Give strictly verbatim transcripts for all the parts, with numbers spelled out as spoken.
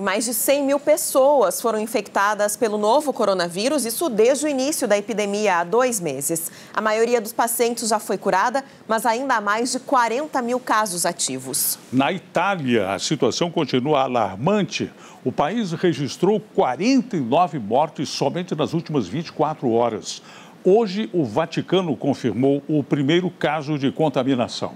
E mais de cem mil pessoas foram infectadas pelo novo coronavírus, isso desde o início da epidemia há dois meses. A maioria dos pacientes já foi curada, mas ainda há mais de quarenta mil casos ativos. Na Itália, a situação continua alarmante. O país registrou quarenta e nove mortes somente nas últimas vinte e quatro horas. Hoje, o Vaticano confirmou o primeiro caso de contaminação.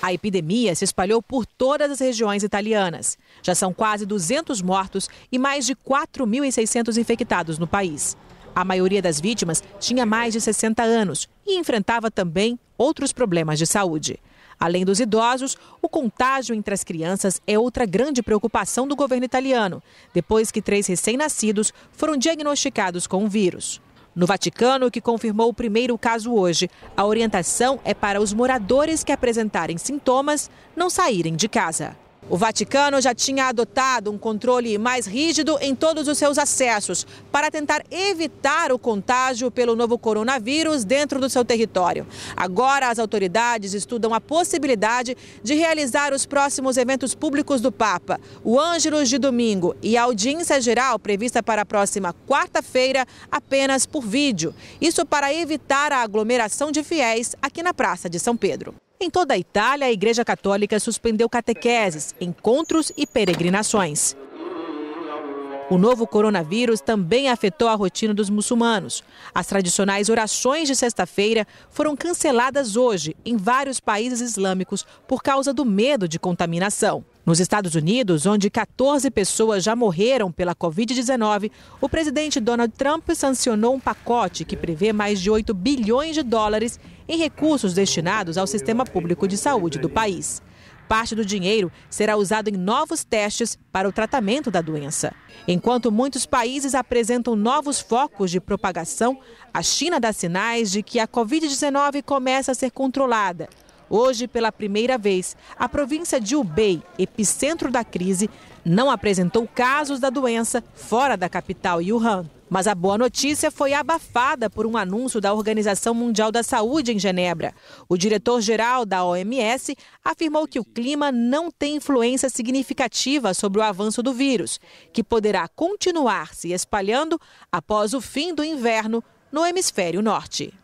A epidemia se espalhou por todas as regiões italianas. Já são quase duzentos mortos e mais de quatro mil e seiscentos infectados no país. A maioria das vítimas tinha mais de sessenta anos e enfrentava também outros problemas de saúde. Além dos idosos, o contágio entre as crianças é outra grande preocupação do governo italiano, depois que três recém-nascidos foram diagnosticados com o vírus. No Vaticano, que confirmou o primeiro caso hoje, a orientação é para os moradores que apresentarem sintomas não saírem de casa. O Vaticano já tinha adotado um controle mais rígido em todos os seus acessos para tentar evitar o contágio pelo novo coronavírus dentro do seu território. Agora, as autoridades estudam a possibilidade de realizar os próximos eventos públicos do Papa, o Angelus de domingo e a audiência geral prevista para a próxima quarta-feira apenas por vídeo. Isso para evitar a aglomeração de fiéis aqui na Praça de São Pedro. Em toda a Itália, a Igreja Católica suspendeu catequeses, encontros e peregrinações. O novo coronavírus também afetou a rotina dos muçulmanos. As tradicionais orações de sexta-feira foram canceladas hoje em vários países islâmicos por causa do medo de contaminação. Nos Estados Unidos, onde quatorze pessoas já morreram pela Covid dezenove, o presidente Donald Trump sancionou um pacote que prevê mais de oito bilhões de dólares em recursos destinados ao sistema público de saúde do país. Parte do dinheiro será usado em novos testes para o tratamento da doença. Enquanto muitos países apresentam novos focos de propagação, a China dá sinais de que a Covid dezenove começa a ser controlada. Hoje, pela primeira vez, a província de Hubei, epicentro da crise, não apresentou casos da doença fora da capital Wuhan. Mas a boa notícia foi abafada por um anúncio da Organização Mundial da Saúde em Genebra. O diretor-geral da O M S afirmou que o clima não tem influência significativa sobre o avanço do vírus, que poderá continuar se espalhando após o fim do inverno no hemisfério norte.